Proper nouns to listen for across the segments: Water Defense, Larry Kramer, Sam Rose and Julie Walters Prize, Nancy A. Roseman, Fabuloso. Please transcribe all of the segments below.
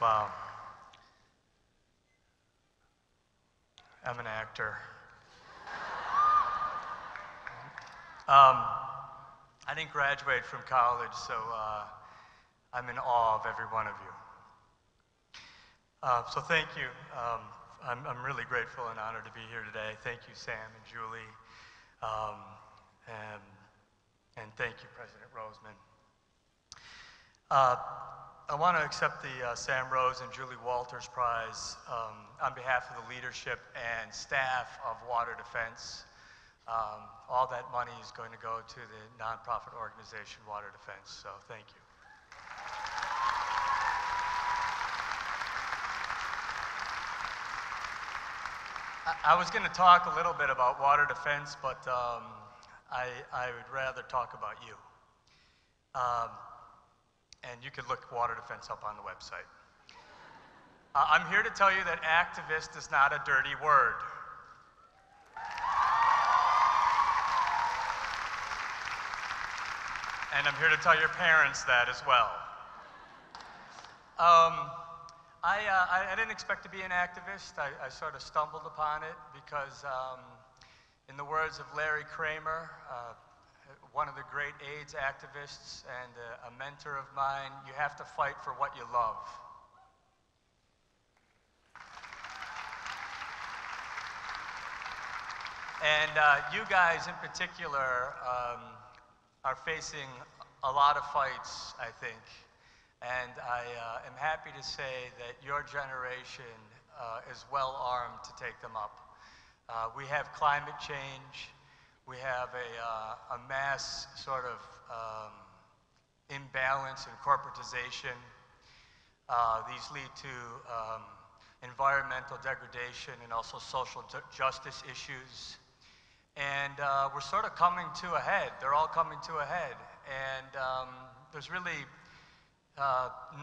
Wow. I'm an actor. I didn't graduate from college, so I'm in awe of every one of you. So thank you. I'm really grateful and honored to be here today. Thank you, Sam and Julie, and thank you, President Roseman. I want to accept the Sam Rose and Julie Walters Prize on behalf of the leadership and staff of Water Defense. All that money is going to go to the nonprofit organization Water Defense, so thank you. I was going to talk a little bit about Water Defense, but I would rather talk about you. And you could look Water Defense up on the website. I'm here to tell you that activist is not a dirty word. And I'm here to tell your parents that as well. I didn't expect to be an activist. I sort of stumbled upon it because, in the words of Larry Kramer, one of the great AIDS activists and a mentor of mine, you have to fight for what you love. And you guys in particular are facing a lot of fights, I think. And I am happy to say that your generation is well armed to take them up. We have climate change. We have a mass sort of imbalance in corporatization. These lead to environmental degradation and also social justice issues. And we're sort of coming to a head. They're all coming to a head. And there's really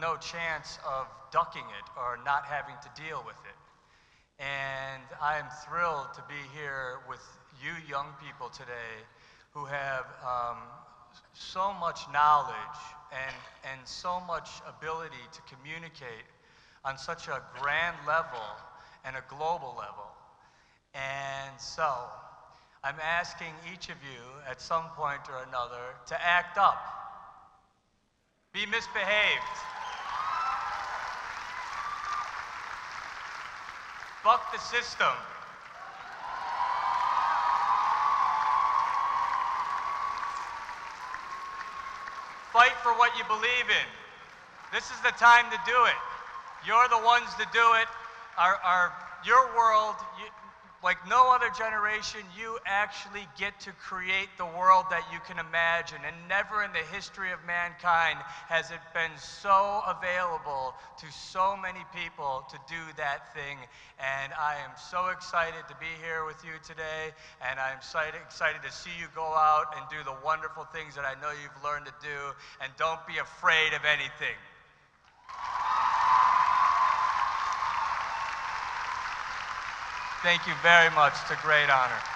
no chance of ducking it or not having to deal with it. And I am thrilled to be here with you young people today who have so much knowledge and so much ability to communicate on such a grand level and a global level. And so I'm asking each of you at some point or another to act up, be misbehaved, buck the system, fight for what you believe in. This is the time to do it. You're the ones to do it. Your world, like no other generation, you actually get to create the world that you can imagine. And never in the history of mankind has it been so available to so many people to do that thing. And I am so excited to be here with you today. And I'm excited to see you go out and do the wonderful things that I know you've learned to do. And don't be afraid of anything. Thank you very much. It's a great honor.